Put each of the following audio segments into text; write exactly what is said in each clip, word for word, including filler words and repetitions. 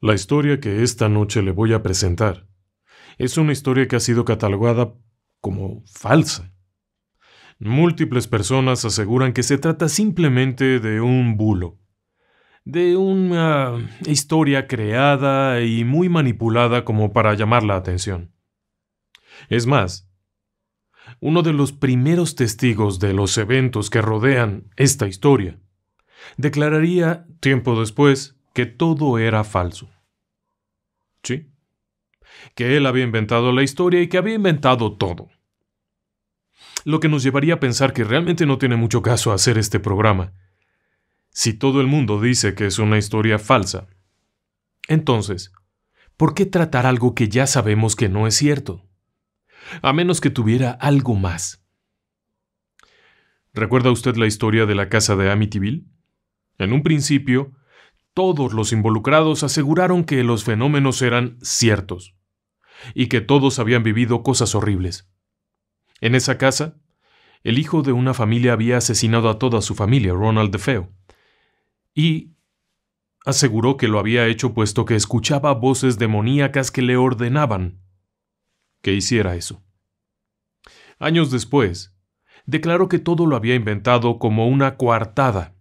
La historia que esta noche le voy a presentar es una historia que ha sido catalogada como falsa. Múltiples personas aseguran que se trata simplemente de un bulo, de una historia creada y muy manipulada como para llamar la atención. Es más, uno de los primeros testigos de los eventos que rodean esta historia declararía tiempo después que todo era falso. Sí, que él había inventado la historia y que había inventado todo. Lo que nos llevaría a pensar que realmente no tiene mucho caso hacer este programa. Si todo el mundo dice que es una historia falsa, entonces, ¿por qué tratar algo que ya sabemos que no es cierto? A menos que tuviera algo más. ¿Recuerda usted la historia de la casa de Amityville? En un principio, todos los involucrados aseguraron que los fenómenos eran ciertos y que todos habían vivido cosas horribles. En esa casa, el hijo de una familia había asesinado a toda su familia, Ronald DeFeo, y aseguró que lo había hecho puesto que escuchaba voces demoníacas que le ordenaban que hiciera eso. Años después, declaró que todo lo había inventado como una coartada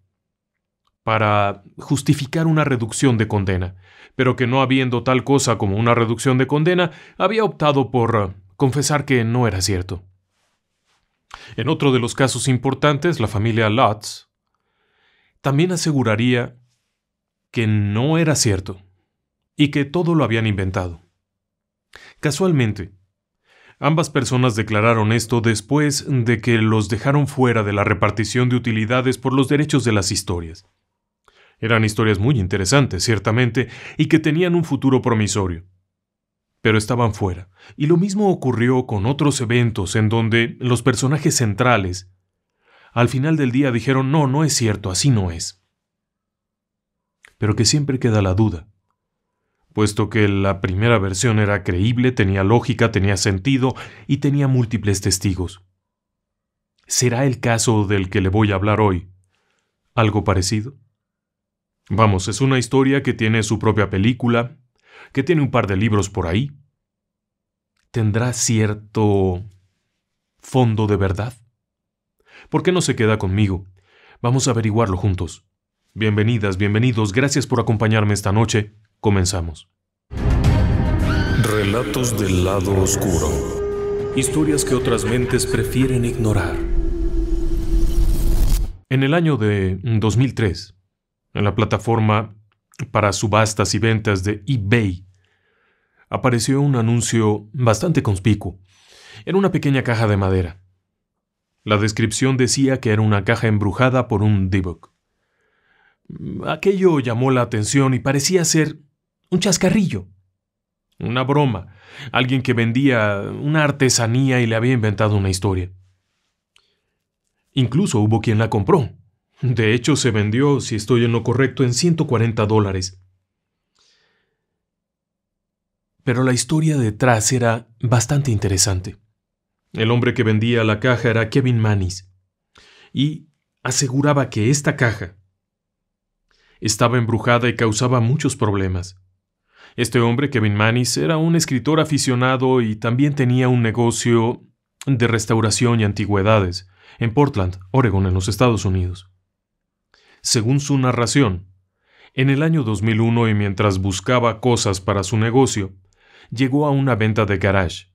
para justificar una reducción de condena, pero que no habiendo tal cosa como una reducción de condena, había optado por uh, confesar que no era cierto. En otro de los casos importantes, la familia Lutz también aseguraría que no era cierto y que todo lo habían inventado. Casualmente, ambas personas declararon esto después de que los dejaron fuera de la repartición de utilidades por los derechos de las historias. Eran historias muy interesantes, ciertamente, y que tenían un futuro promisorio. Pero estaban fuera, y lo mismo ocurrió con otros eventos en donde los personajes centrales al final del día dijeron «No, no es cierto, así no es». Pero que siempre queda la duda. Puesto que la primera versión era creíble, tenía lógica, tenía sentido y tenía múltiples testigos. ¿Será el caso del que le voy a hablar hoy algo parecido? Vamos, es una historia que tiene su propia película, que tiene un par de libros por ahí. ¿Tendrá cierto fondo de verdad? ¿Por qué no se queda conmigo? Vamos a averiguarlo juntos. Bienvenidas, bienvenidos, gracias por acompañarme esta noche. Comenzamos. Relatos del lado oscuro. Historias que otras mentes prefieren ignorar. En el año de dos mil tres, en la plataforma para subastas y ventas de eBay, apareció un anuncio bastante conspicuo. Era una pequeña caja de madera. La descripción decía que era una caja embrujada por un dibbuk. Aquello llamó la atención y parecía ser un chascarrillo, una broma, alguien que vendía una artesanía y le había inventado una historia. Incluso hubo quien la compró. De hecho, se vendió, si estoy en lo correcto, en ciento cuarenta dólares. Pero la historia detrás era bastante interesante. El hombre que vendía la caja era Kevin Mannis y aseguraba que esta caja estaba embrujada y causaba muchos problemas. Este hombre, Kevin Mannis, era un escritor aficionado y también tenía un negocio de restauración y antigüedades en Portland, Oregón, en los Estados Unidos. Según su narración, en el año dos mil uno y mientras buscaba cosas para su negocio, llegó a una venta de garage.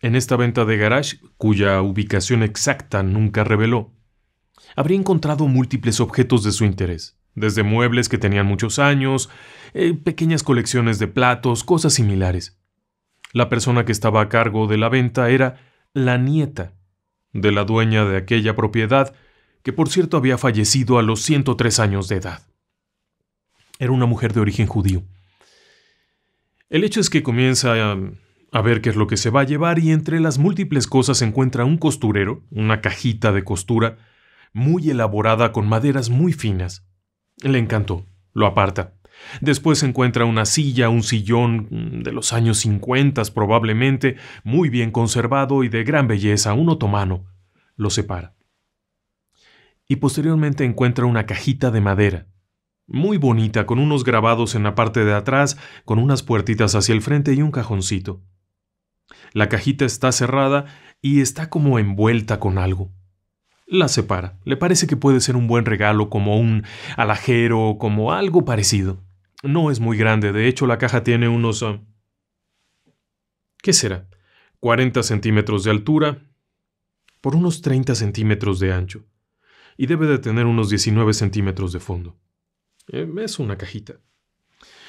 En esta venta de garage, cuya ubicación exacta nunca reveló, habría encontrado múltiples objetos de su interés, desde muebles que tenían muchos años, eh, pequeñas colecciones de platos, cosas similares. La persona que estaba a cargo de la venta era la nieta de la dueña de aquella propiedad, que por cierto había fallecido a los ciento tres años de edad. Era una mujer de origen judío. El hecho es que comienza a, a ver qué es lo que se va a llevar y entre las múltiples cosas encuentra un costurero, una cajita de costura, muy elaborada con maderas muy finas. Le encantó. Lo aparta. Después encuentra una silla, un sillón de los años cincuenta probablemente, muy bien conservado y de gran belleza, un otomano. Lo separa. Y posteriormente encuentra una cajita de madera, Muy bonita, con unos grabados en la parte de atrás, con unas puertitas hacia el frente y un cajoncito. La cajita está cerrada y está como envuelta con algo. La separa. Le parece que puede ser un buen regalo, como un alajero, como algo parecido. No es muy grande. De hecho, la caja tiene unos... Uh, ¿qué será? cuarenta centímetros de altura por unos treinta centímetros de ancho. Y debe de tener unos diecinueve centímetros de fondo. Es una cajita.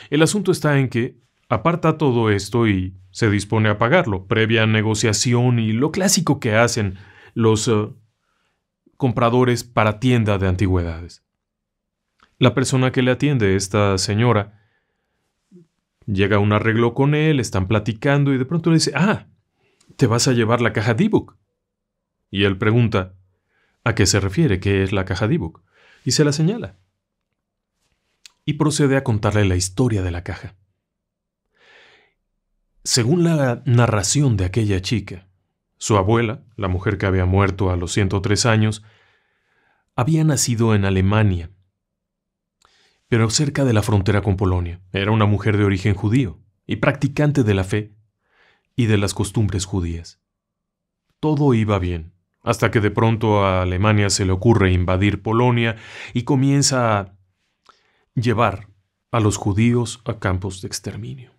El asunto está en que aparta todo esto y se dispone a pagarlo, previa negociación y lo clásico que hacen los uh, compradores para tienda de antigüedades. La persona que le atiende, esta señora, llega a un arreglo con él, están platicando y de pronto le dice: «Ah, te vas a llevar la caja Dybbuk». Y él pregunta: «¿A qué se refiere? ¿Qué es la caja Dybbuk?». Y se la señala. Y procede a contarle la historia de la caja. Según la narración de aquella chica, su abuela, la mujer que había muerto a los ciento tres años, había nacido en Alemania, pero cerca de la frontera con Polonia. Era una mujer de origen judío y practicante de la fe y de las costumbres judías. Todo iba bien, hasta que de pronto a Alemania se le ocurre invadir Polonia y comienza a llevar a los judíos a campos de exterminio.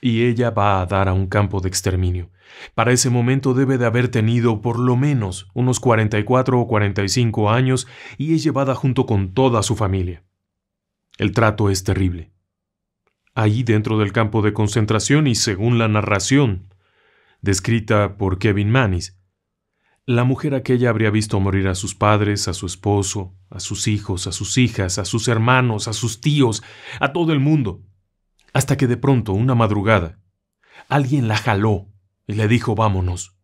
Y ella va a dar a un campo de exterminio. Para ese momento debe de haber tenido por lo menos unos cuarenta y cuatro o cuarenta y cinco años y es llevada junto con toda su familia. El trato es terrible. Ahí dentro del campo de concentración y según la narración descrita por Kevin Mannis, la mujer aquella habría visto morir a sus padres, a su esposo, a sus hijos, a sus hijas, a sus hermanos, a sus tíos, a todo el mundo. Hasta que de pronto, una madrugada, alguien la jaló y le dijo: «Vámonos».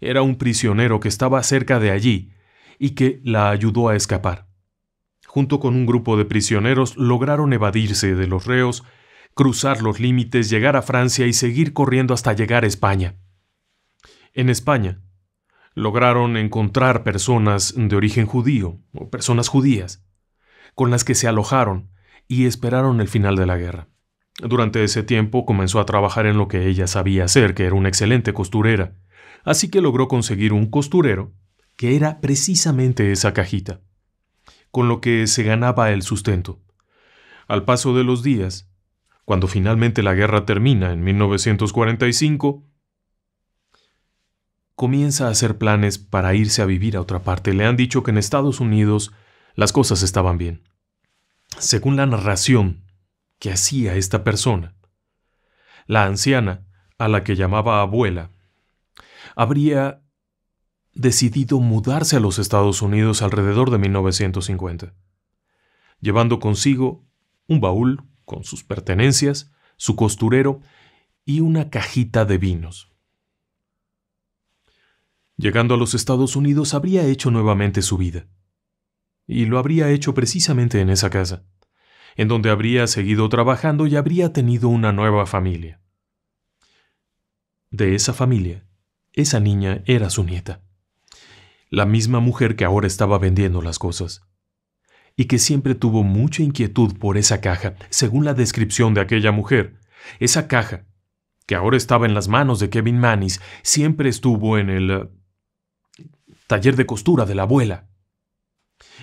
Era un prisionero que estaba cerca de allí y que la ayudó a escapar. Junto con un grupo de prisioneros lograron evadirse de los reos, cruzar los límites, llegar a Francia y seguir corriendo hasta llegar a España. En España lograron encontrar personas de origen judío, o personas judías, con las que se alojaron y esperaron el final de la guerra. Durante ese tiempo comenzó a trabajar en lo que ella sabía hacer, que era una excelente costurera. Así que logró conseguir un costurero que era precisamente esa cajita, con lo que se ganaba el sustento. Al paso de los días, cuando finalmente la guerra termina en mil novecientos cuarenta y cinco, comienza a hacer planes para irse a vivir a otra parte. Le han dicho que en Estados Unidos las cosas estaban bien. Según la narración que hacía esta persona, la anciana, a la que llamaba abuela, habría decidido mudarse a los Estados Unidos alrededor de mil novecientos cincuenta, llevando consigo un baúl con sus pertenencias, su costurero y una cajita de vinos. Llegando a los Estados Unidos habría hecho nuevamente su vida. Y lo habría hecho precisamente en esa casa, en donde habría seguido trabajando y habría tenido una nueva familia. De esa familia, esa niña era su nieta. La misma mujer que ahora estaba vendiendo las cosas. Y que siempre tuvo mucha inquietud por esa caja. Según la descripción de aquella mujer, esa caja, que ahora estaba en las manos de Kevin Mannis, siempre estuvo en el taller de costura de la abuela,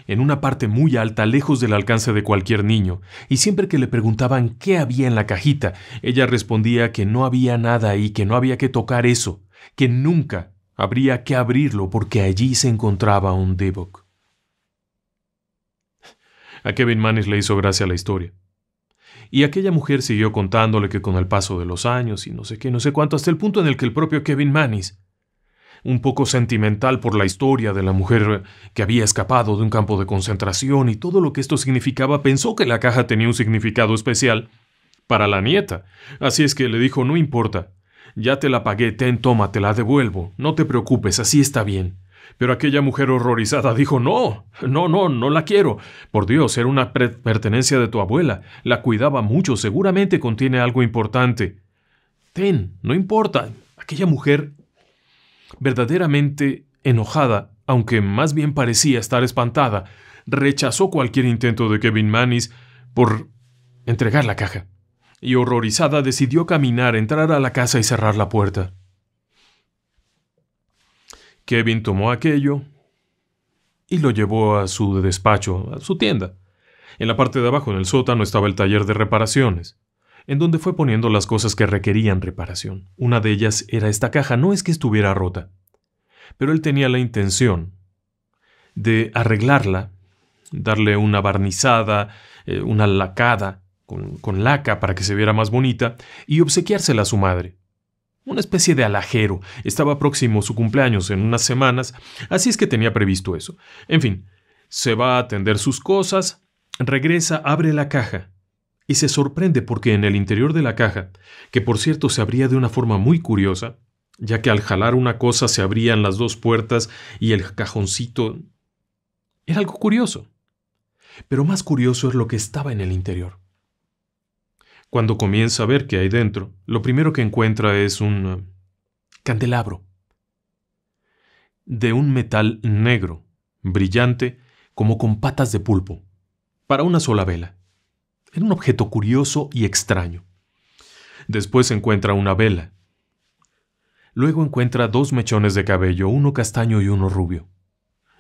en una parte muy alta, lejos del alcance de cualquier niño, y siempre que le preguntaban qué había en la cajita, ella respondía que no había nada ahí, que no había que tocar eso, que nunca habría que abrirlo porque allí se encontraba un Dybbuk. A Kevin Mannis le hizo gracia la historia. Y aquella mujer siguió contándole que con el paso de los años y no sé qué, no sé cuánto, hasta el punto en el que el propio Kevin Mannis, un poco sentimental por la historia de la mujer que había escapado de un campo de concentración y todo lo que esto significaba, pensó que la caja tenía un significado especial para la nieta. Así es que le dijo: «No importa, ya te la pagué, ten, toma, te la devuelvo, no te preocupes, así está bien». Pero aquella mujer horrorizada dijo: «No, no, no, no la quiero. Por Dios, era una pertenencia de tu abuela, la cuidaba mucho, seguramente contiene algo importante. Ten, no importa». Aquella mujer, verdaderamente enojada, aunque más bien parecía estar espantada, rechazó cualquier intento de Kevin Mannis por entregar la caja, y horrorizada decidió caminar, entrar a la casa y cerrar la puerta. Kevin tomó aquello y lo llevó a su despacho, a su tienda. En la parte de abajo, en el sótano, estaba el taller de reparaciones, en donde fue poniendo las cosas que requerían reparación. Una de ellas era esta caja. No es que estuviera rota, pero él tenía la intención de arreglarla, darle una barnizada, eh, una lacada, con, con laca para que se viera más bonita, y obsequiársela a su madre. Una especie de alhajero. Estaba próximo su cumpleaños en unas semanas, así es que tenía previsto eso. En fin, se va a atender sus cosas, regresa, abre la caja, y se sorprende porque en el interior de la caja, que por cierto se abría de una forma muy curiosa, ya que al jalar una cosa se abrían las dos puertas y el cajoncito, era algo curioso. Pero más curioso es lo que estaba en el interior. Cuando comienza a ver qué hay dentro, lo primero que encuentra es un uh, candelabro de un metal negro, brillante, como con patas de pulpo, para una sola vela. Era un objeto curioso y extraño. Después encuentra una vela. Luego encuentra dos mechones de cabello, uno castaño y uno rubio.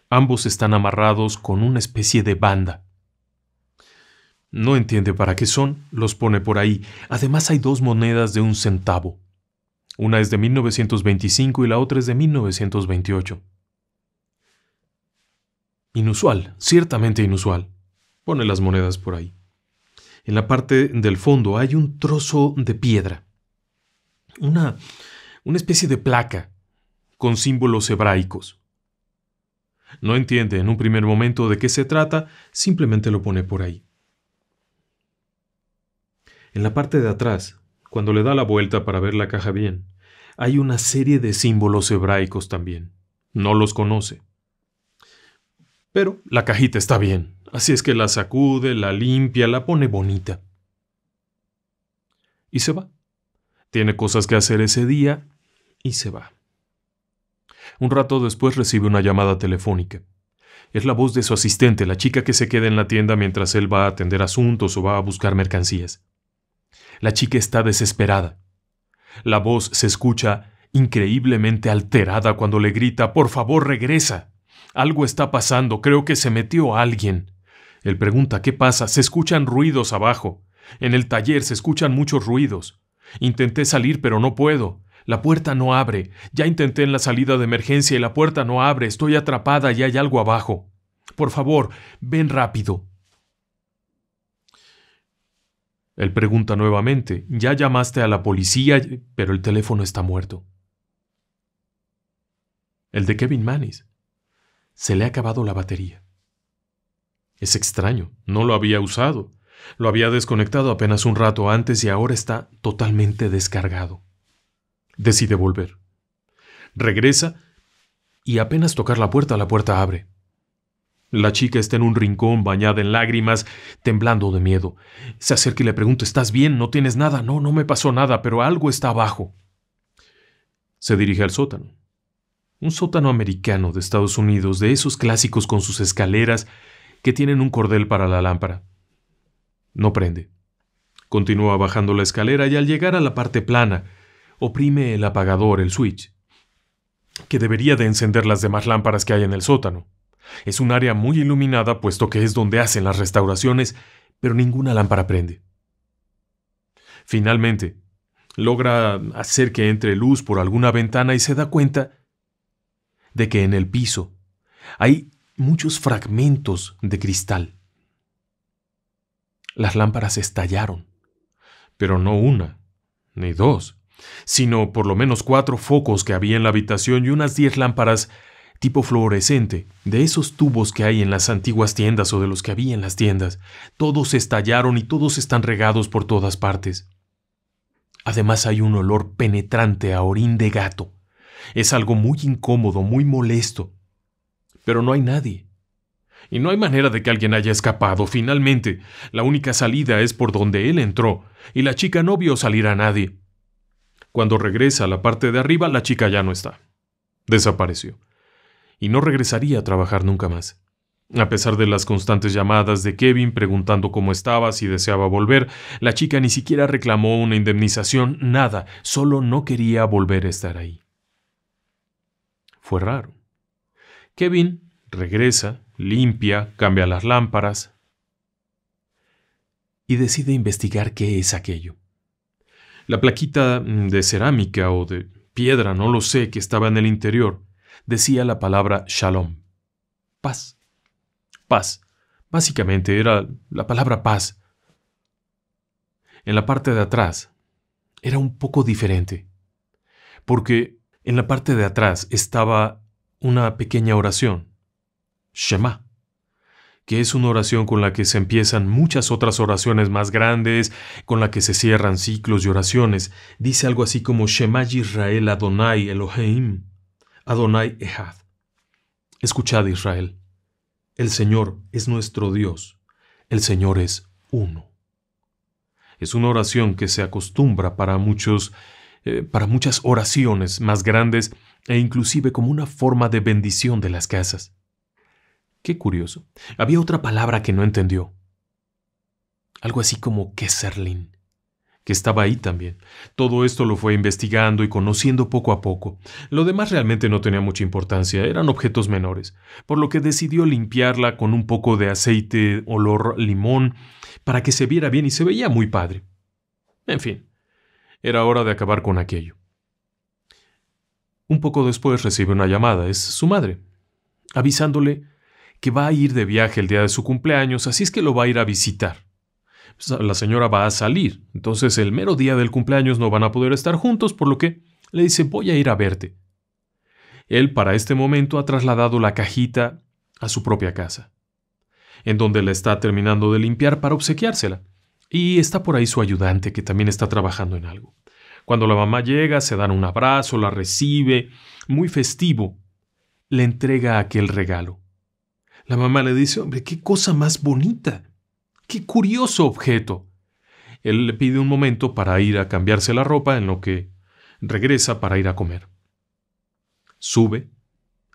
Ambos están amarrados con una especie de banda. No entiende para qué son, los pone por ahí. Además hay dos monedas de un centavo. Una es de mil novecientos veinticinco y la otra es de mil novecientos veintiocho. Inusual, ciertamente inusual. Pone las monedas por ahí. En la parte del fondo hay un trozo de piedra. Una, una especie de placa con símbolos hebraicos. No entiende en un primer momento de qué se trata, simplemente lo pone por ahí. En la parte de atrás, cuando le da la vuelta para ver la caja bien, hay una serie de símbolos hebraicos también. No los conoce. Pero la cajita está bien, así es que la sacude, la limpia, la pone bonita. Y se va. Tiene cosas que hacer ese día y se va. Un rato después recibe una llamada telefónica. Es la voz de su asistente, la chica que se queda en la tienda mientras él va a atender asuntos o va a buscar mercancías. La chica está desesperada. La voz se escucha increíblemente alterada cuando le grita: «Por favor, regresa. Algo está pasando. Creo que se metió alguien». Él pregunta: «¿Qué pasa?». Se escuchan ruidos abajo. En el taller se escuchan muchos ruidos. «Intenté salir, pero no puedo. La puerta no abre. Ya intenté en la salida de emergencia y la puerta no abre. Estoy atrapada y hay algo abajo. Por favor, ven rápido». Él pregunta nuevamente: «¿Ya llamaste a la policía?». Pero el teléfono está muerto. El de Kevin Mannis. Se le ha acabado la batería. Es extraño, no lo había usado. Lo había desconectado apenas un rato antes y ahora está totalmente descargado. Decide volver. Regresa y apenas tocar la puerta, la puerta abre. La chica está en un rincón, bañada en lágrimas, temblando de miedo. Se acerca y le pregunta: «¿Estás bien? ¿No tienes nada?». «No, no me pasó nada, pero algo está abajo». Se dirige al sótano. Un sótano americano de Estados Unidos, de esos clásicos con sus escaleras que tienen un cordel para la lámpara. No prende. Continúa bajando la escalera y al llegar a la parte plana, oprime el apagador, el switch, que debería de encender las demás lámparas que hay en el sótano. Es un área muy iluminada, puesto que es donde hacen las restauraciones, pero ninguna lámpara prende. Finalmente, logra hacer que entre luz por alguna ventana y se da cuenta de que en el piso hay muchos fragmentos de cristal. Las lámparas estallaron, pero no una, ni dos, sino por lo menos cuatro focos que había en la habitación y unas diez lámparas tipo fluorescente, de esos tubos que hay en las antiguas tiendas o de los que había en las tiendas. Todos estallaron y todos están regados por todas partes. Además hay un olor penetrante a orín de gato. Es algo muy incómodo, muy molesto. Pero no hay nadie. Y no hay manera de que alguien haya escapado. Finalmente, la única salida es por donde él entró, y la chica no vio salir a nadie. Cuando regresa a la parte de arriba, la chica ya no está. Desapareció. Y no regresaría a trabajar nunca más. A pesar de las constantes llamadas de Kevin preguntando cómo estaba, si deseaba volver, la chica ni siquiera reclamó una indemnización, nada, solo no quería volver a estar ahí. Fue raro. Kevin regresa, limpia, cambia las lámparas y decide investigar qué es aquello. La plaquita de cerámica o de piedra, no lo sé, que estaba en el interior, decía la palabra Shalom, paz. Paz. Básicamente era la palabra paz. En la parte de atrás era un poco diferente, porque en la parte de atrás estaba una pequeña oración, Shema, que es una oración con la que se empiezan muchas otras oraciones más grandes, con la que se cierran ciclos y oraciones. Dice algo así como Shema Israel Adonai Elohim, Adonai Ehad. Escuchad, Israel. El Señor es nuestro Dios. El Señor es uno. Es una oración que se acostumbra para, muchos, eh, para muchas oraciones más grandes e inclusive como una forma de bendición de las casas. Qué curioso. Había otra palabra que no entendió. Algo así como Kesserlin, que estaba ahí también. Todo esto lo fue investigando y conociendo poco a poco. Lo demás realmente no tenía mucha importancia, eran objetos menores, por lo que decidió limpiarla con un poco de aceite olor limón para que se viera bien y se veía muy padre. En fin, era hora de acabar con aquello. Un poco después recibe una llamada, es su madre, avisándole que va a ir de viaje el día de su cumpleaños, así es que lo va a ir a visitar. La señora va a salir, entonces el mero día del cumpleaños no van a poder estar juntos, por lo que le dice, voy a ir a verte. Él para este momento ha trasladado la cajita a su propia casa, en donde la está terminando de limpiar para obsequiársela. Y está por ahí su ayudante, que también está trabajando en algo. Cuando la mamá llega, se dan un abrazo, la recibe, muy festivo, le entrega aquel regalo. La mamá le dice, hombre, qué cosa más bonita. ¡Qué curioso objeto! Él le pide un momento para ir a cambiarse la ropa, en lo que regresa para ir a comer. Sube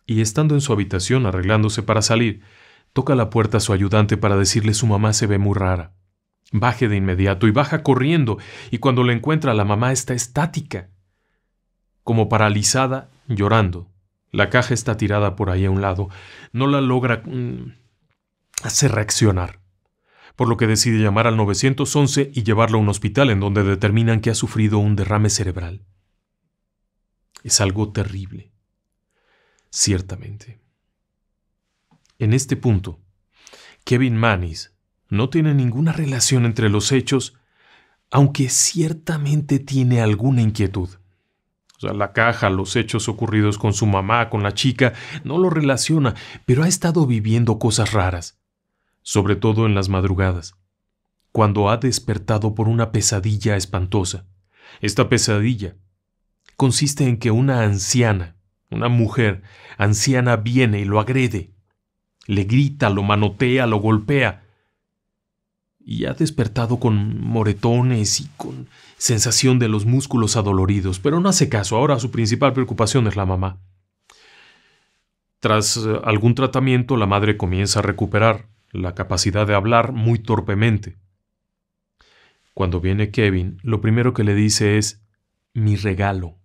y, estando en su habitación arreglándose para salir, toca la puerta a su ayudante para decirle su mamá se ve muy rara. Baje de inmediato y baja corriendo, y cuando la encuentra la mamá está estática, como paralizada, llorando. La caja está tirada por ahí a un lado. No la logra mm, hacer reaccionar, por lo que decide llamar al nueve once y llevarlo a un hospital en donde determinan que ha sufrido un derrame cerebral. Es algo terrible, ciertamente. En este punto, Kevin Mannis no tiene ninguna relación entre los hechos, aunque ciertamente tiene alguna inquietud. O sea, la caja, los hechos ocurridos con su mamá, con la chica, no lo relaciona, pero ha estado viviendo cosas raras. Sobre todo en las madrugadas, cuando ha despertado por una pesadilla espantosa. Esta pesadilla consiste en que una anciana, una mujer anciana viene y lo agrede, le grita, lo manotea, lo golpea, y ha despertado con moretones y con sensación de los músculos adoloridos, pero no hace caso, ahora su principal preocupación es la mamá. Tras algún tratamiento, la madre comienza a recuperar la capacidad de hablar muy torpemente. Cuando viene Kevin, lo primero que le dice es mi regalo.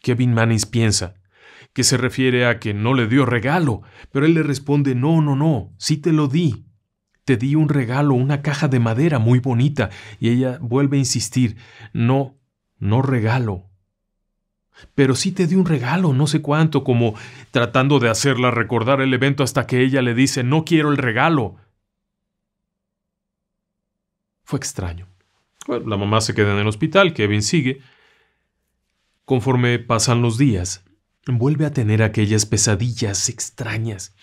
Kevin Mannis piensa que se refiere a que no le dio regalo, pero él le responde no, no, no, sí te lo di. Te di un regalo, una caja de madera muy bonita, y ella vuelve a insistir, no, no regalo. Pero sí te di un regalo, no sé cuánto, como tratando de hacerla recordar el evento hasta que ella le dice, no quiero el regalo. Fue extraño. Bueno, la mamá se queda en el hospital, Kevin sigue. Conforme pasan los días, vuelve a tener aquellas pesadillas extrañas.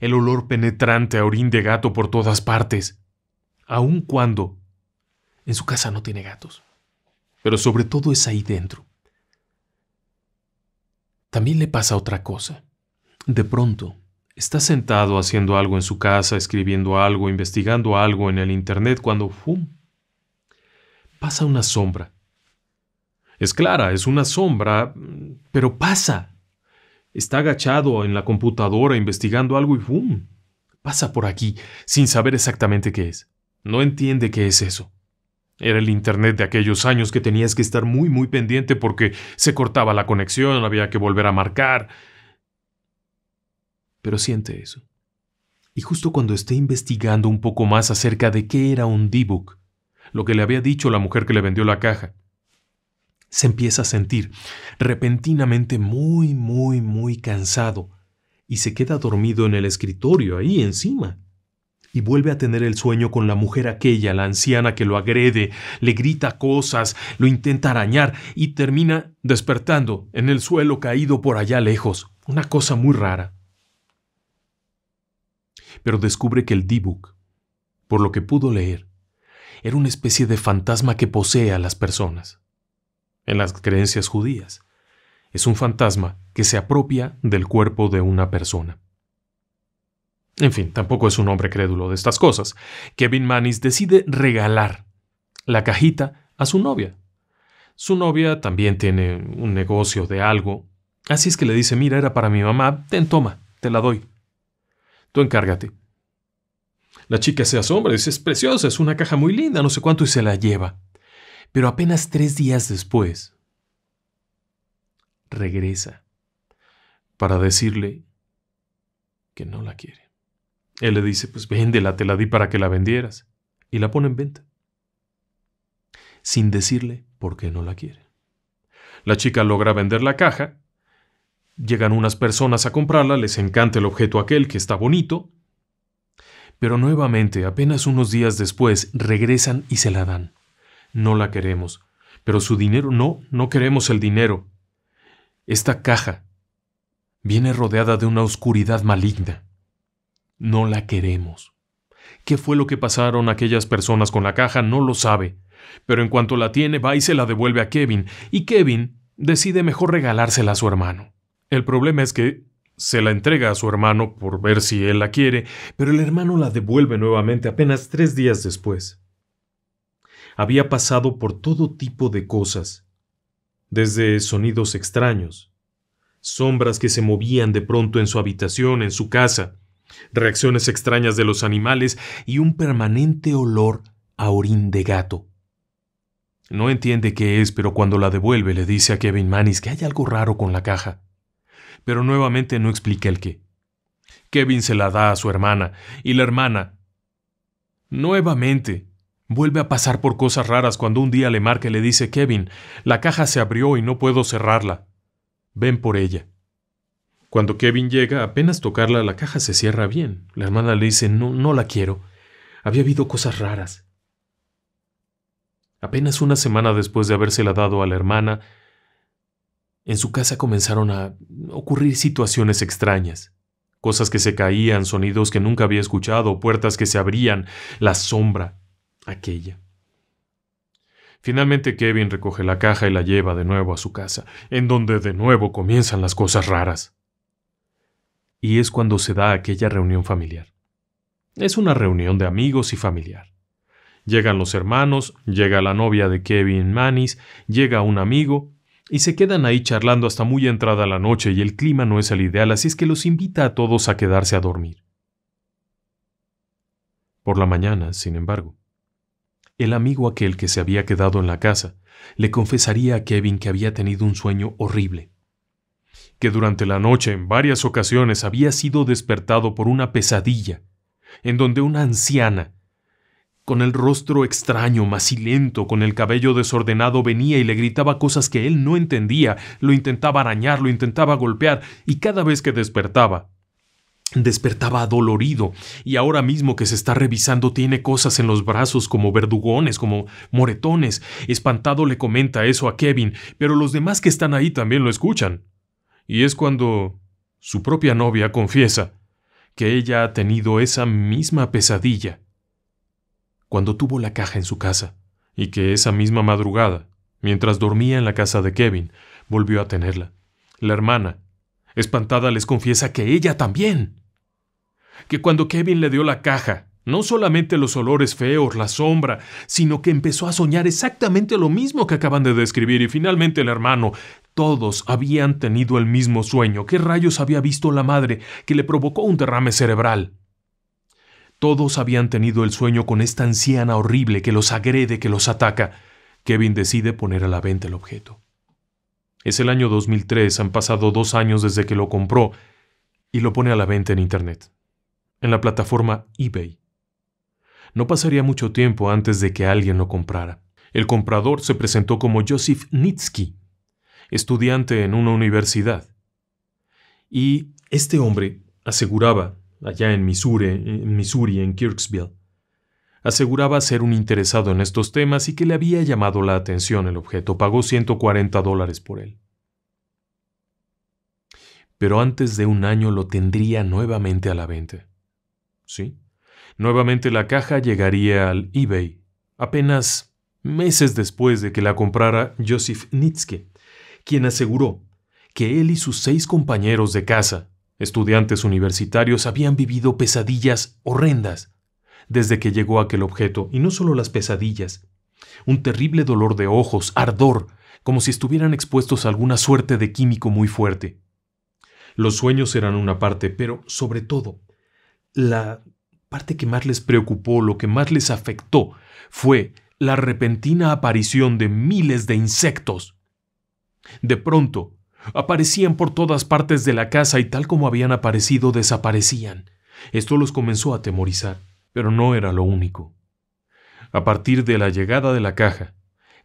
El olor penetrante a orín de gato por todas partes. Aun cuando en su casa no tiene gatos. Pero sobre todo es ahí dentro. También le pasa otra cosa. De pronto, está sentado haciendo algo en su casa, escribiendo algo, investigando algo en el internet, cuando ¡fum! Pasa una sombra. Es clara, es una sombra, pero pasa. Está agachado en la computadora investigando algo y ¡fum! pasa por aquí sin saber exactamente qué es. No entiende qué es eso. Era el internet de aquellos años que tenías que estar muy muy pendiente porque se cortaba la conexión, había que volver a marcar. Pero siente eso. Y justo cuando esté investigando un poco más acerca de qué era un dibbuk, lo que le había dicho la mujer que le vendió la caja, se empieza a sentir repentinamente muy muy muy cansado y se queda dormido en el escritorio ahí encima. Y vuelve a tener el sueño con la mujer aquella, la anciana que lo agrede, le grita cosas, lo intenta arañar y termina despertando en el suelo caído por allá lejos. Una cosa muy rara. Pero descubre que el dibbuk, por lo que pudo leer, era una especie de fantasma que posee a las personas. En las creencias judías, es un fantasma que se apropia del cuerpo de una persona. En fin, tampoco es un hombre crédulo de estas cosas. Kevin Mannis decide regalar la cajita a su novia. Su novia también tiene un negocio de algo, así es que le dice, mira, era para mi mamá, ten, toma, te la doy. Tú encárgate. La chica se asombra, dice, es preciosa, es una caja muy linda, no sé cuánto, y se la lleva. Pero apenas tres días después, regresa para decirle que no la quiere. Él le dice, pues véndela, te la di para que la vendieras. Y la pone en venta. Sin decirle por qué no la quiere. La chica logra vender la caja. Llegan unas personas a comprarla, les encanta el objeto aquel que está bonito. Pero nuevamente, apenas unos días después, regresan y se la dan. No la queremos. Pero su dinero, no, no queremos el dinero. Esta caja viene rodeada de una oscuridad maligna. No la queremos. ¿Qué fue lo que pasaron aquellas personas con la caja? No lo sabe. Pero en cuanto la tiene, va y se la devuelve a Kevin. Y Kevin decide mejor regalársela a su hermano. El problema es que se la entrega a su hermano por ver si él la quiere, pero el hermano la devuelve nuevamente apenas tres días después. Había pasado por todo tipo de cosas. Desde sonidos extraños, sombras que se movían de pronto en su habitación, en su casa, reacciones extrañas de los animales y un permanente olor a orín de gato. No entiende qué es, pero cuando la devuelve le dice a Kevin Mannis que hay algo raro con la caja. Pero nuevamente no explica el qué. Kevin se la da a su hermana, y la hermana nuevamente vuelve a pasar por cosas raras cuando un día le marca y le dice, Kevin, la caja se abrió y no puedo cerrarla. Ven por ella. Cuando Kevin llega, apenas tocarla, la caja se cierra bien. La hermana le dice, no, no la quiero. Había habido cosas raras. Apenas una semana después de habérsela dado a la hermana, en su casa comenzaron a ocurrir situaciones extrañas. Cosas que se caían, sonidos que nunca había escuchado, puertas que se abrían, la sombra aquella. Finalmente Kevin recoge la caja y la lleva de nuevo a su casa, en donde de nuevo comienzan las cosas raras. Y es cuando se da aquella reunión familiar. Es una reunión de amigos y familiar. Llegan los hermanos, llega la novia de Kevin Mannis, llega un amigo, y se quedan ahí charlando hasta muy entrada la noche y el clima no es el ideal, así es que los invita a todos a quedarse a dormir. Por la mañana, sin embargo, el amigo aquel que se había quedado en la casa le confesaría a Kevin que había tenido un sueño horrible, que durante la noche en varias ocasiones había sido despertado por una pesadilla, en donde una anciana, con el rostro extraño, macilento, con el cabello desordenado, venía y le gritaba cosas que él no entendía, lo intentaba arañar, lo intentaba golpear, y cada vez que despertaba, despertaba adolorido, y ahora mismo que se está revisando tiene cosas en los brazos como verdugones, como moretones. Espantado le comenta eso a Kevin, pero los demás que están ahí también lo escuchan. Y es cuando su propia novia confiesa que ella ha tenido esa misma pesadilla cuando tuvo la caja en su casa y que esa misma madrugada, mientras dormía en la casa de Kevin, volvió a tenerla. La hermana, espantada, les confiesa que ella también. Que cuando Kevin le dio la caja, no solamente los olores feos, la sombra, sino que empezó a soñar exactamente lo mismo que acaban de describir y finalmente el hermano. Todos habían tenido el mismo sueño. ¿Qué rayos había visto la madre que le provocó un derrame cerebral? Todos habían tenido el sueño con esta anciana horrible que los agrede, que los ataca. Kevin decide poner a la venta el objeto. Es el año dos mil tres, han pasado dos años desde que lo compró y lo pone a la venta en Internet, en la plataforma eBay. No pasaría mucho tiempo antes de que alguien lo comprara. El comprador se presentó como Joseph Nitzke, estudiante en una universidad. Y este hombre aseguraba, allá en Missouri, en Missouri, en Kirksville, aseguraba ser un interesado en estos temas y que le había llamado la atención el objeto. Pagó ciento cuarenta dólares por él. Pero antes de un año lo tendría nuevamente a la venta. ¿Sí? Nuevamente la caja llegaría al eBay, apenas meses después de que la comprara Joseph Nitzke, quien aseguró que él y sus seis compañeros de casa, estudiantes universitarios, habían vivido pesadillas horrendas desde que llegó aquel objeto. Y no solo las pesadillas, un terrible dolor de ojos, ardor, como si estuvieran expuestos a alguna suerte de químico muy fuerte. Los sueños eran una parte, pero sobre todo, la parte que más les preocupó, lo que más les afectó, fue la repentina aparición de miles de insectos. De pronto, aparecían por todas partes de la casa y tal como habían aparecido, desaparecían. Esto los comenzó a atemorizar. Pero no era lo único. A partir de la llegada de la caja,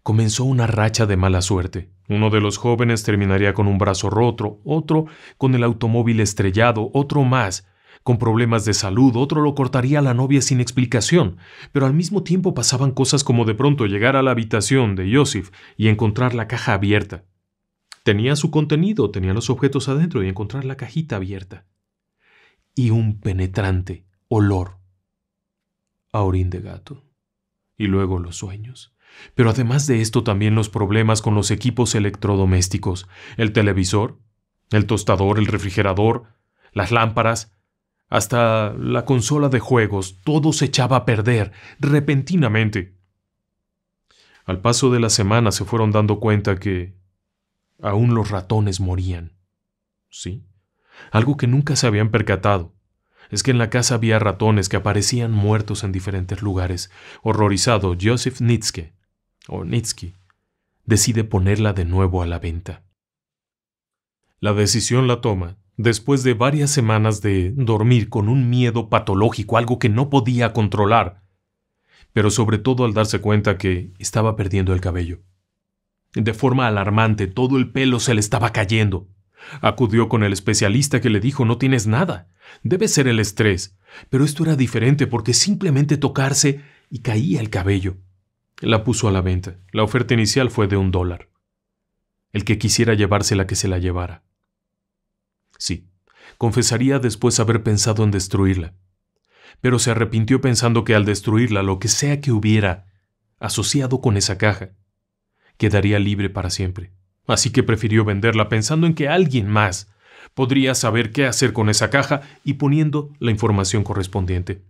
comenzó una racha de mala suerte. Uno de los jóvenes terminaría con un brazo roto, otro con el automóvil estrellado, otro más con problemas de salud, otro lo cortaría a la novia sin explicación. Pero al mismo tiempo pasaban cosas como de pronto llegar a la habitación de Joseph y encontrar la caja abierta. Tenía su contenido, tenía los objetos adentro y encontrar la cajita abierta. Y un penetrante olor a orín de gato. Y luego los sueños. Pero además de esto también los problemas con los equipos electrodomésticos. El televisor, el tostador, el refrigerador, las lámparas, hasta la consola de juegos. Todo se echaba a perder repentinamente. Al paso de la semana se fueron dando cuenta que aún los ratones morían. ¿Sí? Algo que nunca se habían percatado. Es que en la casa había ratones que aparecían muertos en diferentes lugares. Horrorizado, Joseph Nitzke, o Nitzke, decide ponerla de nuevo a la venta. La decisión la toma después de varias semanas de dormir con un miedo patológico, algo que no podía controlar, pero sobre todo al darse cuenta que estaba perdiendo el cabello. De forma alarmante, todo el pelo se le estaba cayendo. Acudió con el especialista que le dijo: no tienes nada, debe ser el estrés. Pero esto era diferente porque simplemente tocarse y caía el cabello. La puso a la venta. La oferta inicial fue de un dólar. El que quisiera llevársela, que se la llevara. Sí, confesaría después haber pensado en destruirla. Pero se arrepintió pensando que al destruirla, lo que sea que hubiera asociado con esa caja, quedaría libre para siempre. Así que prefirió venderla pensando en que alguien más podría saber qué hacer con esa caja y poniendo la información correspondiente.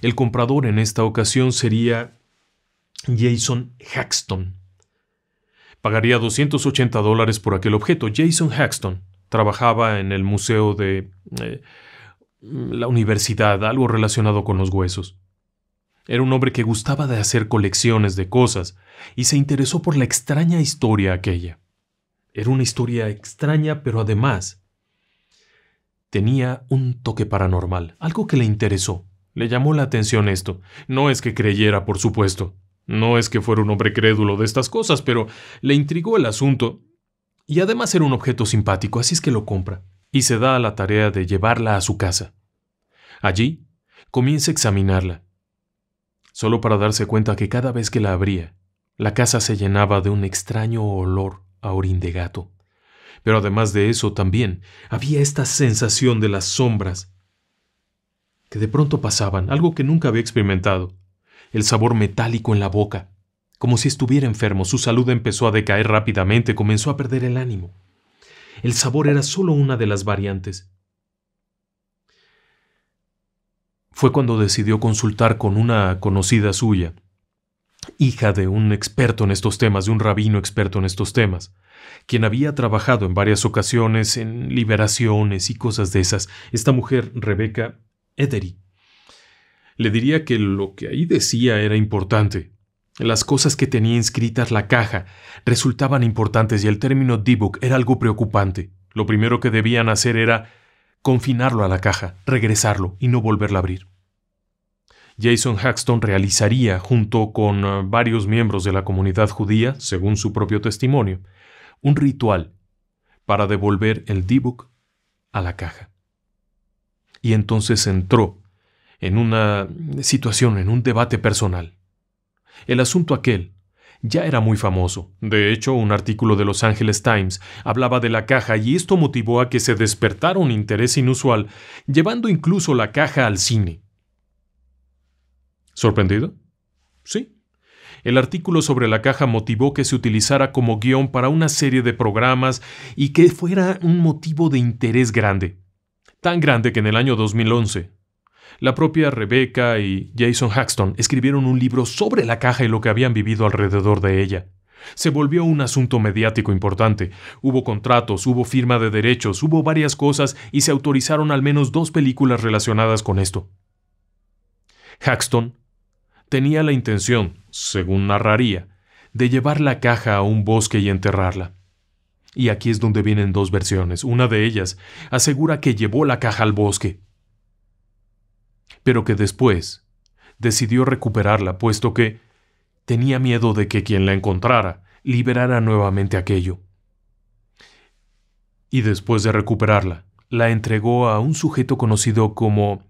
El comprador en esta ocasión sería Jason Haxton. Pagaría doscientos ochenta dólares por aquel objeto. Jason Haxton trabajaba en el museo de eh, la universidad, algo relacionado con los huesos. Era un hombre que gustaba de hacer colecciones de cosas y se interesó por la extraña historia aquella. Era una historia extraña, pero además tenía un toque paranormal, algo que le interesó. Le llamó la atención esto. No es que creyera, por supuesto. No es que fuera un hombre crédulo de estas cosas, pero le intrigó el asunto. Y además era un objeto simpático, así es que lo compra. Y se da a la tarea de llevarla a su casa. Allí, comienza a examinarla. Solo para darse cuenta que cada vez que la abría, la casa se llenaba de un extraño olor a orín de gato. Pero además de eso también había esta sensación de las sombras que de pronto pasaban, algo que nunca había experimentado. El sabor metálico en la boca, como si estuviera enfermo. Su salud empezó a decaer rápidamente, comenzó a perder el ánimo. El sabor era solo una de las variantes. Fue cuando decidió consultar con una conocida suya, hija de un experto en estos temas, de un rabino experto en estos temas, quien había trabajado en varias ocasiones en liberaciones y cosas de esas. Esta mujer, Rebeca Ederi, le diría que lo que ahí decía era importante. Las cosas que tenía inscritas la caja resultaban importantes y el término dibbuk era algo preocupante. Lo primero que debían hacer era confinarlo a la caja, regresarlo y no volverla a abrir. Jason Haxton realizaría, junto con varios miembros de la comunidad judía, según su propio testimonio, un ritual para devolver el dibbuk a la caja. Y entonces entró en una situación, en un debate personal. El asunto aquel ya era muy famoso. De hecho, un artículo de Los Angeles Times hablaba de la caja y esto motivó a que se despertara un interés inusual, llevando incluso la caja al cine. ¿Sorprendido? Sí. El artículo sobre la caja motivó que se utilizara como guión para una serie de programas y que fuera un motivo de interés grande. Tan grande que en el año dos mil once, la propia Rebeca y Jason Haxton escribieron un libro sobre la caja y lo que habían vivido alrededor de ella. Se volvió un asunto mediático importante. Hubo contratos, hubo firma de derechos, hubo varias cosas y se autorizaron al menos dos películas relacionadas con esto. Haxton tenía la intención, según narraría, de llevar la caja a un bosque y enterrarla. Y aquí es donde vienen dos versiones. Una de ellas asegura que llevó la caja al bosque, pero que después decidió recuperarla, puesto que tenía miedo de que quien la encontrara liberara nuevamente aquello. Y después de recuperarla, la entregó a un sujeto conocido como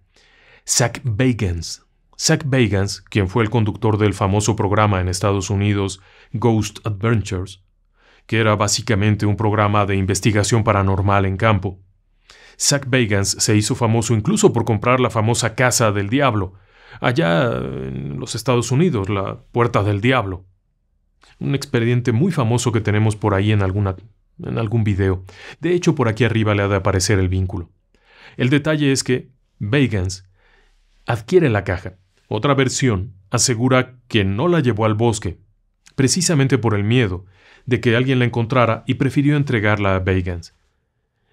Zak Bagans. Zak Bagans, quien fue el conductor del famoso programa en Estados Unidos Ghost Adventures, que era básicamente un programa de investigación paranormal en campo. Zak Bagans se hizo famoso incluso por comprar la famosa Casa del Diablo, allá en los Estados Unidos, la Puerta del Diablo. Un expediente muy famoso que tenemos por ahí en, alguna, en algún video. De hecho, por aquí arriba le ha de aparecer el vínculo. El detalle es que Bagans adquiere la caja. Otra versión asegura que no la llevó al bosque, precisamente por el miedo de que alguien la encontrara, y prefirió entregarla a Bagans.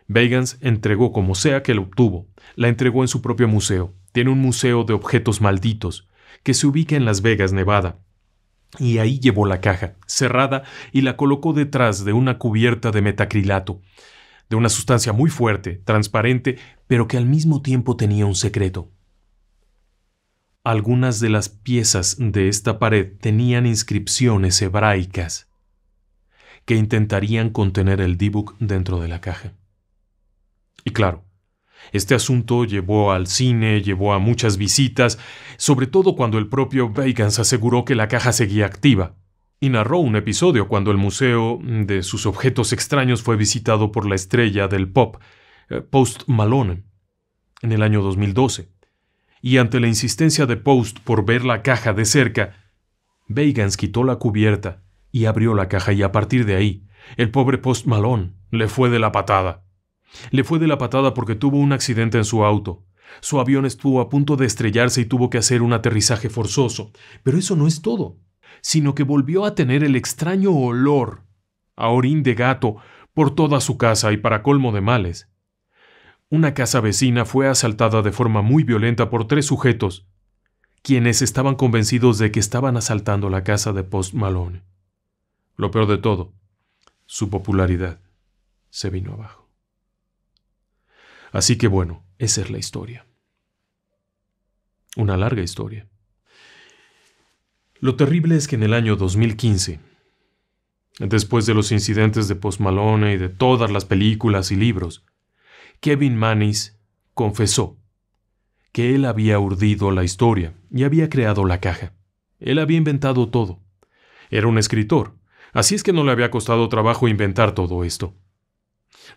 Bagans entregó como sea que lo obtuvo. La entregó en su propio museo. Tiene un museo de objetos malditos que se ubica en Las Vegas, Nevada. Y ahí llevó la caja, cerrada, y la colocó detrás de una cubierta de metacrilato, de una sustancia muy fuerte, transparente, pero que al mismo tiempo tenía un secreto. Algunas de las piezas de esta pared tenían inscripciones hebraicas que intentarían contener el dibbuk dentro de la caja. Y claro, este asunto llevó al cine, llevó a muchas visitas, sobre todo cuando el propio Bagans aseguró que la caja seguía activa, y narró un episodio cuando el museo de sus objetos extraños fue visitado por la estrella del pop, Post Malone, en el año dos mil doce. Y ante la insistencia de Post por ver la caja de cerca, Bagans quitó la cubierta y abrió la caja, y a partir de ahí, el pobre Post Malone le fue de la patada. Le fue de la patada porque tuvo un accidente en su auto. Su avión estuvo a punto de estrellarse y tuvo que hacer un aterrizaje forzoso. Pero eso no es todo, sino que volvió a tener el extraño olor a orín de gato por toda su casa, y para colmo de males, una casa vecina fue asaltada de forma muy violenta por tres sujetos, quienes estaban convencidos de que estaban asaltando la casa de Post Malone. Lo peor de todo, su popularidad se vino abajo. Así que bueno, esa es la historia. Una larga historia. Lo terrible es que en el año dos mil quince, después de los incidentes de Post Malone y de todas las películas y libros, Kevin Mannis confesó que él había urdido la historia y había creado la caja. Él había inventado todo. Era un escritor, así es que no le había costado trabajo inventar todo esto.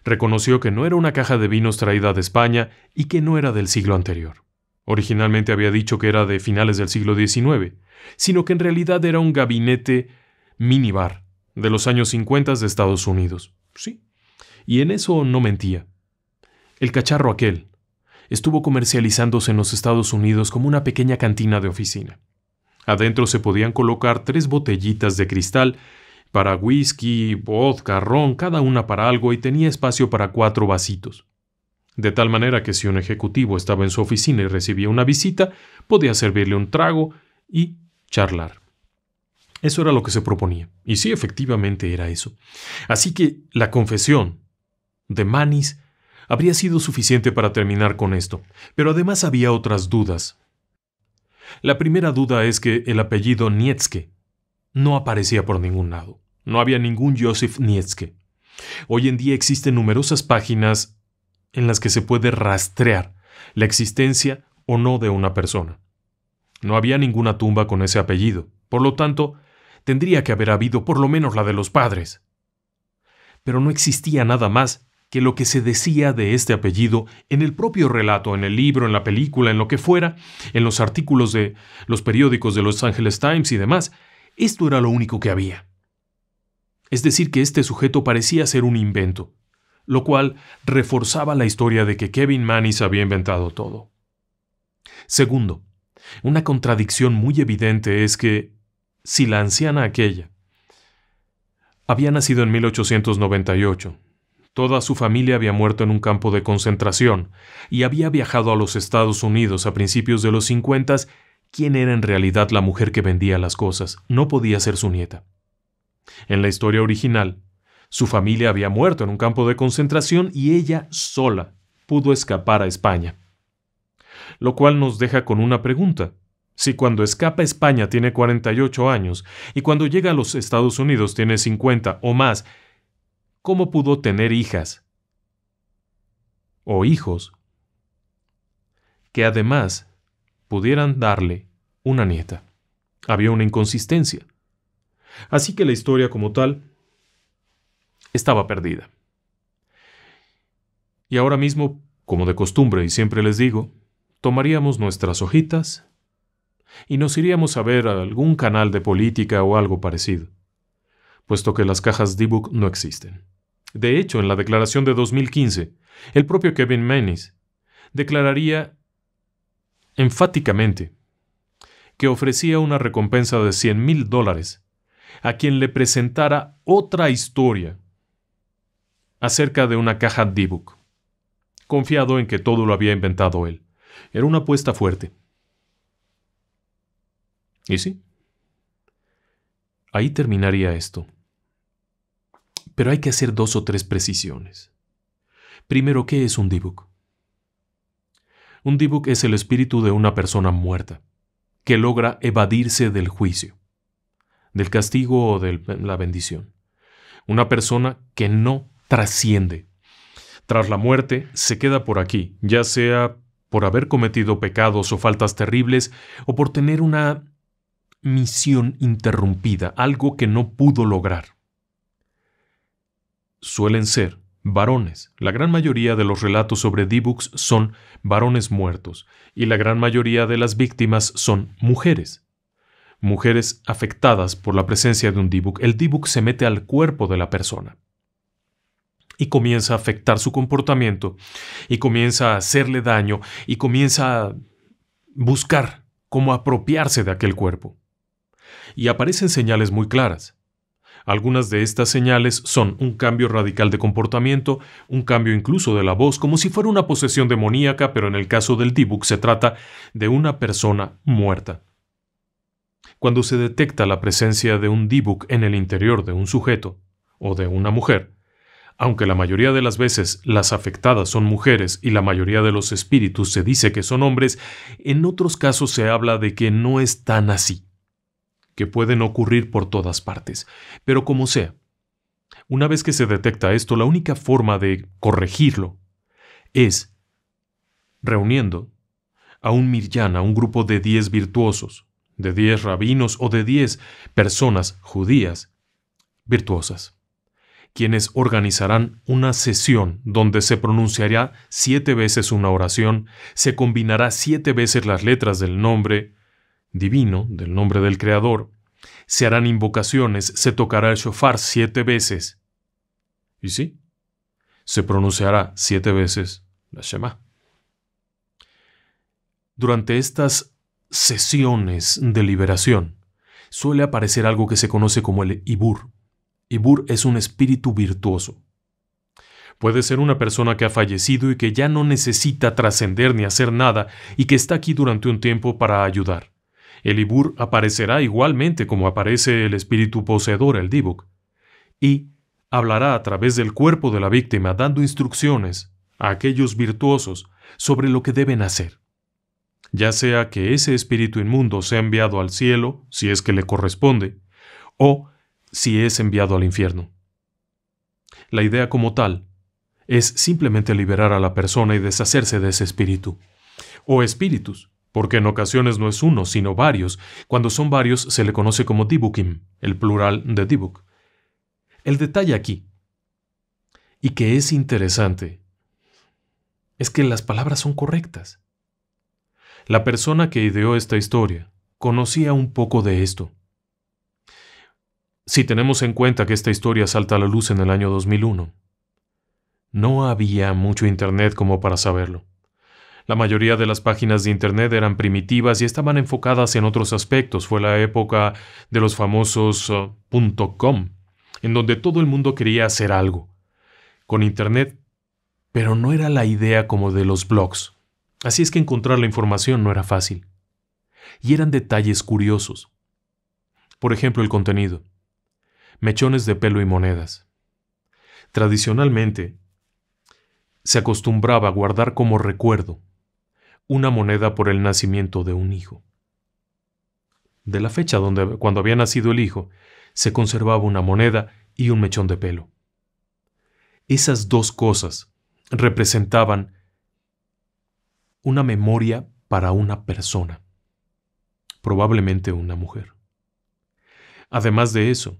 Reconoció que no era una caja de vinos traída de España y que no era del siglo anterior. Originalmente había dicho que era de finales del siglo diecinueve, sino que en realidad era un gabinete minibar de los años cincuenta de Estados Unidos. Sí, y en eso no mentía. El cacharro aquel estuvo comercializándose en los Estados Unidos como una pequeña cantina de oficina. Adentro se podían colocar tres botellitas de cristal para whisky, vodka, ron, cada una para algo, y tenía espacio para cuatro vasitos. de tal manera que si un ejecutivo estaba en su oficina y recibía una visita, podía servirle un trago y charlar. Eso era lo que se proponía, y sí, efectivamente era eso. Así que la confesión de Mannis habría sido suficiente para terminar con esto, pero además había otras dudas. La primera duda es que el apellido Nitzke no aparecía por ningún lado. No había ningún Joseph Nitzke. Hoy en día existen numerosas páginas en las que se puede rastrear la existencia o no de una persona. No había ninguna tumba con ese apellido. Por lo tanto, tendría que haber habido por lo menos la de los padres. Pero no existía nada más que lo que se decía de este apellido en el propio relato, en el libro, en la película, en lo que fuera, en los artículos de los periódicos de Los Angeles Times y demás. Esto era lo único que había. Es decir, que este sujeto parecía ser un invento, lo cual reforzaba la historia de que Kevin Mannis había inventado todo. Segundo, una contradicción muy evidente es que, si la anciana aquella había nacido en mil ochocientos noventa y ocho, toda su familia había muerto en un campo de concentración y había viajado a los Estados Unidos a principios de los cincuenta, ¿quién era en realidad la mujer que vendía las cosas? No podía ser su nieta. En la historia original, su familia había muerto en un campo de concentración y ella sola pudo escapar a España. Lo cual nos deja con una pregunta. Si cuando escapa a España tiene cuarenta y ocho años y cuando llega a los Estados Unidos tiene cincuenta o más, ¿cómo pudo tener hijas o hijos que además pudieran darle una nieta? Había una inconsistencia. Así que la historia como tal estaba perdida. Y ahora mismo, como de costumbre y siempre les digo, tomaríamos nuestras hojitas y nos iríamos a ver a algún canal de política o algo parecido, puesto que las cajas Dybbuk no existen. De hecho, en la declaración de dos mil quince, el propio Kevin Mannis declararía enfáticamente que ofrecía una recompensa de cien mil dólares a quien le presentara otra historia acerca de una caja Dybbuk, confiado en que todo lo había inventado él. Era una apuesta fuerte. Y sí, ahí terminaría esto. Pero hay que hacer dos o tres precisiones. Primero, ¿qué es un Dybbuk? Un Dybbuk es el espíritu de una persona muerta que logra evadirse del juicio, del castigo o de la bendición. Una persona que no trasciende. Tras la muerte se queda por aquí, ya sea por haber cometido pecados o faltas terribles o por tener una misión interrumpida, algo que no pudo lograr. Suelen ser varones. La gran mayoría de los relatos sobre Dibbuks son varones muertos y la gran mayoría de las víctimas son mujeres. Mujeres afectadas por la presencia de un Dybbuk. El Dybbuk se mete al cuerpo de la persona y comienza a afectar su comportamiento y comienza a hacerle daño y comienza a buscar cómo apropiarse de aquel cuerpo. Y aparecen señales muy claras. Algunas de estas señales son un cambio radical de comportamiento, un cambio incluso de la voz, como si fuera una posesión demoníaca, pero en el caso del Dybbuk se trata de una persona muerta. Cuando se detecta la presencia de un Dybbuk en el interior de un sujeto o de una mujer, aunque la mayoría de las veces las afectadas son mujeres y la mayoría de los espíritus se dice que son hombres, en otros casos se habla de que no es tan así, que pueden ocurrir por todas partes. Pero como sea, una vez que se detecta esto, la única forma de corregirlo es reuniendo a un miryán, a un grupo de diez virtuosos, de diez rabinos o de diez personas judías virtuosas, quienes organizarán una sesión donde se pronunciará siete veces una oración, se combinará siete veces las letras del nombre divino, del nombre del Creador, se harán invocaciones, se tocará el shofar siete veces. ¿Y sí? Se pronunciará siete veces la Shema. Durante estas sesiones de liberación suele aparecer algo que se conoce como el Ibur. Ibur es un espíritu virtuoso. Puede ser una persona que ha fallecido y que ya no necesita trascender ni hacer nada y que está aquí durante un tiempo para ayudar. El Ibur aparecerá igualmente como aparece el espíritu poseedor, el Dybbuk, y hablará a través del cuerpo de la víctima dando instrucciones a aquellos virtuosos sobre lo que deben hacer. Ya sea que ese espíritu inmundo sea enviado al cielo, si es que le corresponde, o si es enviado al infierno. La idea como tal es simplemente liberar a la persona y deshacerse de ese espíritu. O espíritus, porque en ocasiones no es uno, sino varios. Cuando son varios se le conoce como dibbukim, el plural de dibbuk. El detalle aquí, y que es interesante, es que las palabras son correctas. La persona que ideó esta historia conocía un poco de esto. Si tenemos en cuenta que esta historia salta a la luz en el año dos mil uno, no había mucho internet como para saberlo. La mayoría de las páginas de internet eran primitivas y estaban enfocadas en otros aspectos. Fue la época de los famosos uh, .com, en donde todo el mundo quería hacer algo con internet, pero no era la idea como de los blogs. Así es que encontrar la información no era fácil. Y eran detalles curiosos. Por ejemplo, el contenido. Mechones de pelo y monedas. Tradicionalmente, se acostumbraba a guardar como recuerdo una moneda por el nacimiento de un hijo. De la fecha donde, cuando había nacido el hijo, se conservaba una moneda y un mechón de pelo. Esas dos cosas representaban una memoria para una persona, probablemente una mujer. Además de eso,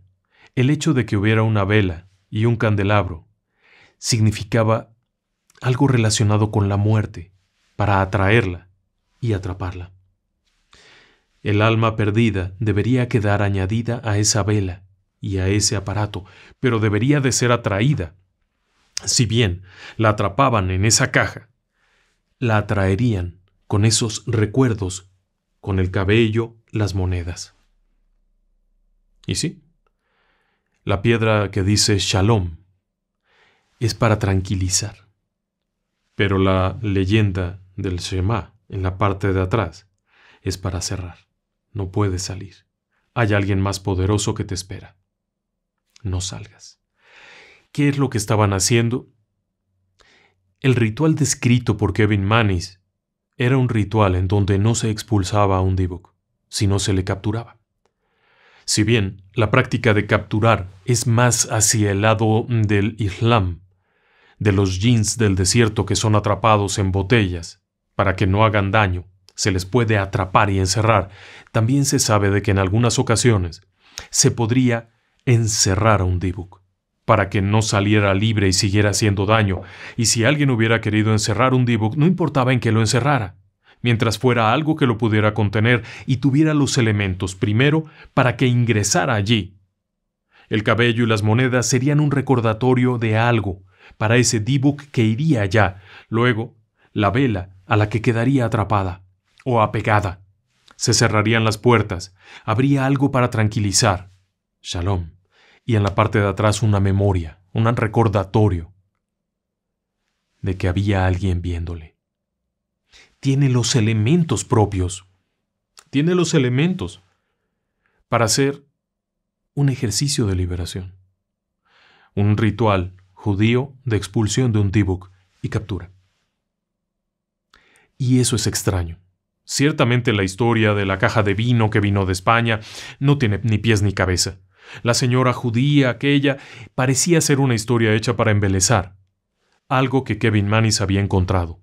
el hecho de que hubiera una vela y un candelabro significaba algo relacionado con la muerte para atraerla y atraparla. El alma perdida debería quedar añadida a esa vela y a ese aparato, pero debería de ser atraída. Si bien la atrapaban en esa caja, la atraerían con esos recuerdos, con el cabello, las monedas. ¿Y sí? La piedra que dice Shalom es para tranquilizar. Pero la leyenda del Shema en la parte de atrás es para cerrar. No puedes salir. Hay alguien más poderoso que te espera. No salgas. ¿Qué es lo que estaban haciendo? El ritual descrito por Kevin Mannis era un ritual en donde no se expulsaba a un Dybbuk, sino se le capturaba. Si bien la práctica de capturar es más hacia el lado del Islam, de los jinns del desierto que son atrapados en botellas para que no hagan daño, se les puede atrapar y encerrar. También se sabe de que en algunas ocasiones se podría encerrar a un Dybbuk para que no saliera libre y siguiera haciendo daño. Y si alguien hubiera querido encerrar un Dybbuk, no importaba en qué lo encerrara, mientras fuera algo que lo pudiera contener y tuviera los elementos, primero, para que ingresara allí. El cabello y las monedas serían un recordatorio de algo para ese Dybbuk que iría allá. Luego, la vela a la que quedaría atrapada o apegada. Se cerrarían las puertas. Habría algo para tranquilizar. Shalom. Y en la parte de atrás una memoria, un recordatorio de que había alguien viéndole. Tiene los elementos propios. Tiene los elementos para hacer un ejercicio de liberación. Un ritual judío de expulsión de un Dybbuk y captura. Y eso es extraño. Ciertamente la historia de la caja de vino que vino de España no tiene ni pies ni cabeza. La señora judía aquella parecía ser una historia hecha para embelezar. Algo que Kevin Mannis había encontrado.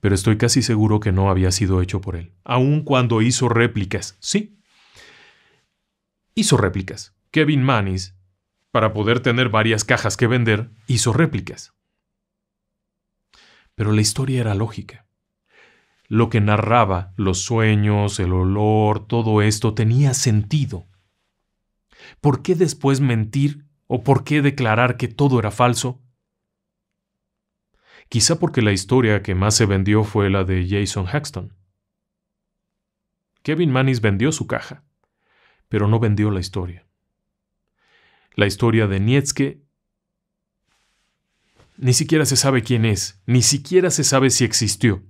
Pero estoy casi seguro que no había sido hecho por él. Aun cuando hizo réplicas, sí. Hizo réplicas. Kevin Mannis, para poder tener varias cajas que vender, hizo réplicas. Pero la historia era lógica. Lo que narraba, los sueños, el olor, todo esto tenía sentido. ¿Por qué después mentir o por qué declarar que todo era falso? Quizá porque la historia que más se vendió fue la de Jason Haxton. Kevin Mannis vendió su caja, pero no vendió la historia. La historia de Nitzke Ni siquiera se sabe quién es, ni siquiera se sabe si existió,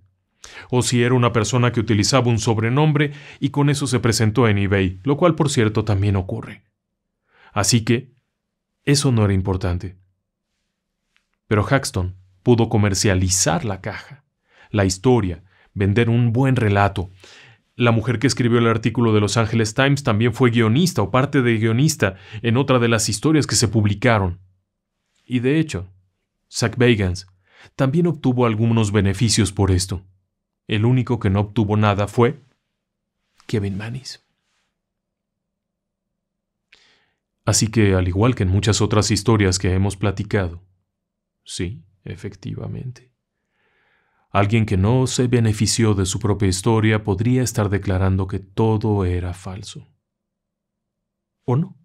o si era una persona que utilizaba un sobrenombre y con eso se presentó en eBay, lo cual por cierto también ocurre. Así que eso no era importante. Pero Haxton pudo comercializar la caja, la historia, vender un buen relato. La mujer que escribió el artículo de Los Angeles Times también fue guionista o parte de guionista en otra de las historias que se publicaron. Y de hecho, Zak Bagans también obtuvo algunos beneficios por esto. El único que no obtuvo nada fue Kevin Mannis. Así que, al igual que en muchas otras historias que hemos platicado, sí, efectivamente, alguien que no se benefició de su propia historia podría estar declarando que todo era falso. ¿O no?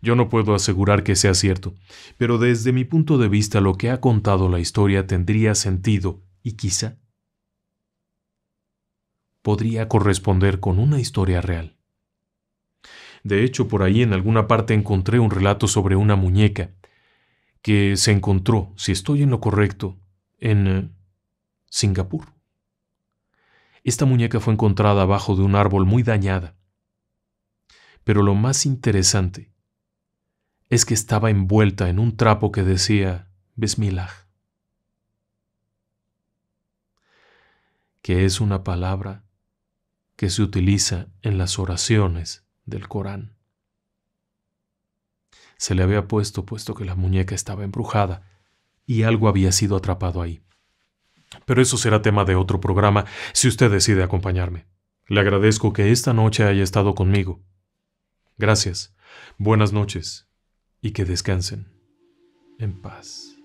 Yo no puedo asegurar que sea cierto, pero desde mi punto de vista lo que ha contado la historia tendría sentido y quizá podría corresponder con una historia real. De hecho, por ahí en alguna parte encontré un relato sobre una muñeca que se encontró, si estoy en lo correcto, en eh, Singapur. Esta muñeca fue encontrada abajo de un árbol muy dañada. Pero lo más interesante es que estaba envuelta en un trapo que decía Bismillah, que es una palabra que se utiliza en las oraciones del Corán. Se le había puesto puesto que la muñeca estaba embrujada y algo había sido atrapado ahí. Pero eso será tema de otro programa si usted decide acompañarme. Le agradezco que esta noche haya estado conmigo. Gracias, buenas noches y que descansen en paz.